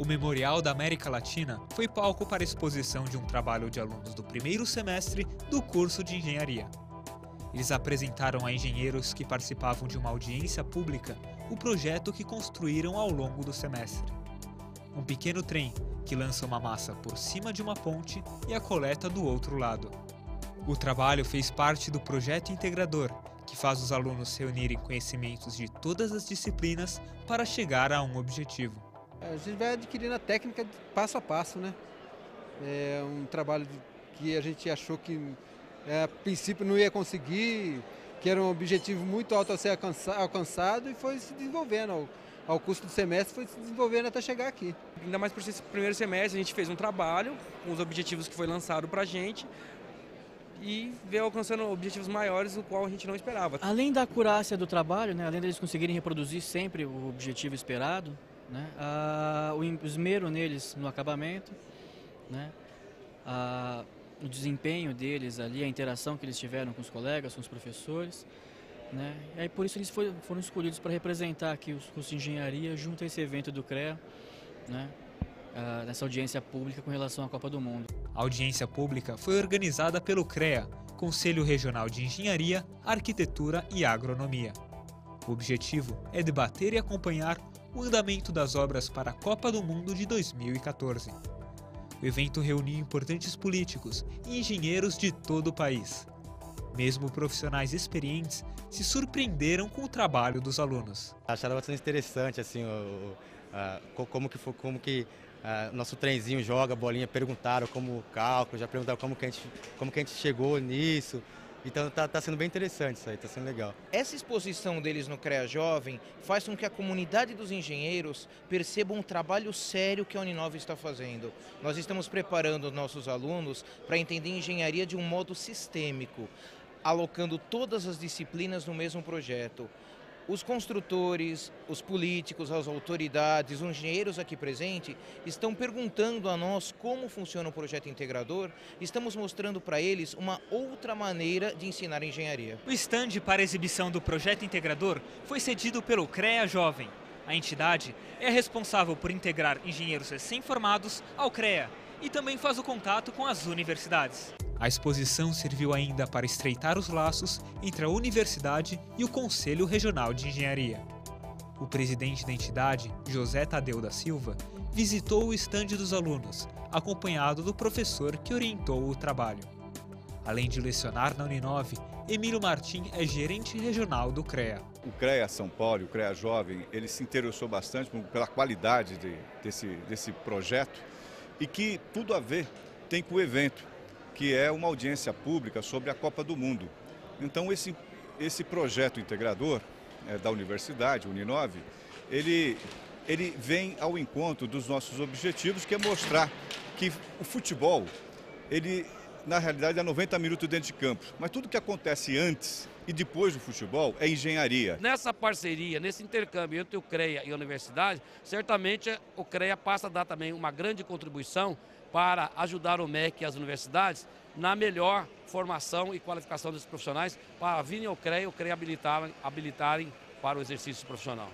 o Memorial da América Latina foi palco para a exposição de um trabalho de alunos do primeiro semestre do curso de Engenharia. Eles apresentaram a engenheiros que participavam de uma audiência pública o projeto que construíram ao longo do semestre. Um pequeno trem que lança uma massa por cima de uma ponte e a coleta do outro lado. O trabalho fez parte do Projeto Integrador, que faz os alunos reunirem conhecimentos de todas as disciplinas para chegar a um objetivo. A gente vai adquirindo a técnica passo a passo, né? É um trabalho que a gente achou que a princípio não ia conseguir, que era um objetivo muito alto a ser alcançado, e foi se desenvolvendo ao curso do semestre, foi se desenvolvendo até chegar aqui. Ainda mais por esse primeiro semestre, a gente fez um trabalho com os objetivos que foi lançado para a gente e veio alcançando objetivos maiores, o qual a gente não esperava. Além da acurácia do trabalho, né, além deles conseguirem reproduzir sempre o objetivo esperado, né, o esmero neles no acabamento, né, o desempenho deles ali, a interação que eles tiveram com os colegas, com os professores, né? E aí por isso eles foram escolhidos para representar aqui os cursos de engenharia junto a esse evento do CREA, né? Nessa audiência pública com relação à Copa do Mundo. A audiência pública foi organizada pelo CREA, Conselho Regional de Engenharia, Arquitetura e Agronomia. O objetivo é debater e acompanhar o andamento das obras para a Copa do Mundo de 2014. O evento reuniu importantes políticos e engenheiros de todo o país. Mesmo profissionais experientes se surpreenderam com o trabalho dos alunos. Acharam bastante interessante assim, como que nosso trenzinho joga bolinha, perguntaram como o cálculo, já perguntaram como que a gente chegou nisso. Então tá sendo bem interessante isso aí, tá sendo legal. Essa exposição deles no CREA Jovem faz com que a comunidade dos engenheiros perceba um trabalho sério que a Uninove está fazendo. Nós estamos preparando nossos alunos para entender engenharia de um modo sistêmico, alocando todas as disciplinas no mesmo projeto. Os construtores, os políticos, as autoridades, os engenheiros aqui presentes estão perguntando a nós como funciona o Projeto Integrador. Estamos mostrando para eles uma outra maneira de ensinar engenharia. O estande para exibição do Projeto Integrador foi cedido pelo CREA Jovem. A entidade é responsável por integrar engenheiros recém-formados ao CREA e também faz o contato com as universidades. A exposição serviu ainda para estreitar os laços entre a universidade e o Conselho Regional de Engenharia. O presidente da entidade, José Tadeu da Silva, visitou o estande dos alunos, acompanhado do professor que orientou o trabalho. Além de lecionar na Uninove, Emílio Martim é gerente regional do CREA. O CREA São Paulo, o CREA Jovem, ele se interessou bastante pela qualidade desse projeto e que tudo a ver tem com o evento, que é uma audiência pública sobre a Copa do Mundo. Então esse projeto integrador da Universidade, Uninove, ele vem ao encontro dos nossos objetivos, que é mostrar que o futebol, ele na realidade é 90 minutos dentro de campo, mas tudo que acontece antes e depois do futebol é engenharia. Nessa parceria, nesse intercâmbio entre o CREA e a Universidade, certamente o CREA passa a dar também uma grande contribuição para ajudar o MEC e as universidades na melhor formação e qualificação dos profissionais para virem ao CREA e o CREA habilitarem para o exercício profissional.